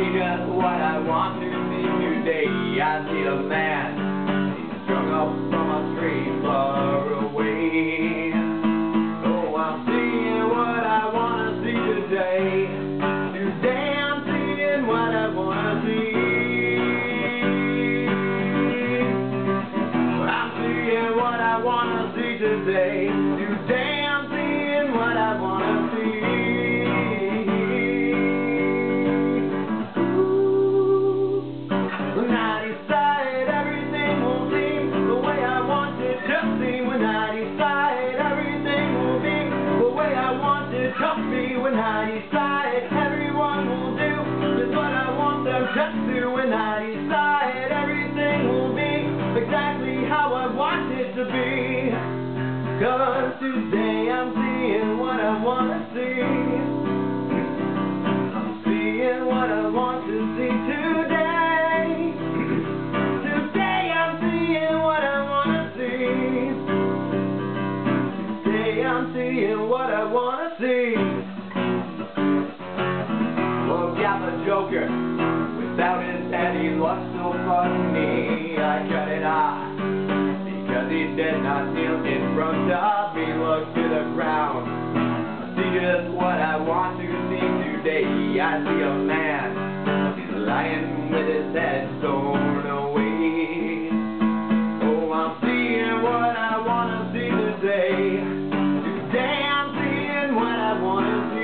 see just what I want to see today. I see the man, he's strung up from a tree far away. Oh, I'm seeing what I want to see today. Today I'm seeing what I want to see. I'm seeing what I want to see today. Today I'm seeing what I want to see. When I decide, everyone will do just what I want them just to. When I decide, everything will be exactly how I want it to be. 'Cause today I'm seeing what I want to see. I'm seeing what I want to see today. Today I'm seeing what I want to see. Today I'm seeing what I want to see. Joker, without his head he looked so funny. I cut it off because he did not kneel in front of me. Looked to the ground, I see just what I want to see today. I see a man, he's lying with his head torn away. Oh, I'm seeing what I want to see today. Today I'm seeing what I want to see.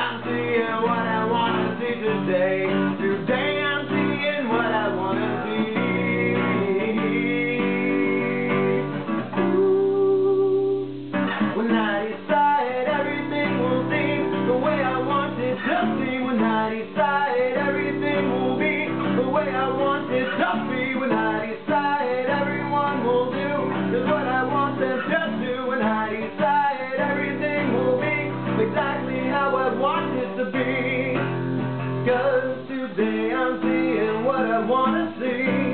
I'm seeing what I want to see today. Today I'm seeing what I want to see. Ooh. When I decide, everything will seem the way I want it to be. When I decide, everything will be the way I want it to be. When I decide, everyone will do just what I want them to do. When I decide, everything will be exactly how I want it to be. 'Cause today I'm seeing what I want to see.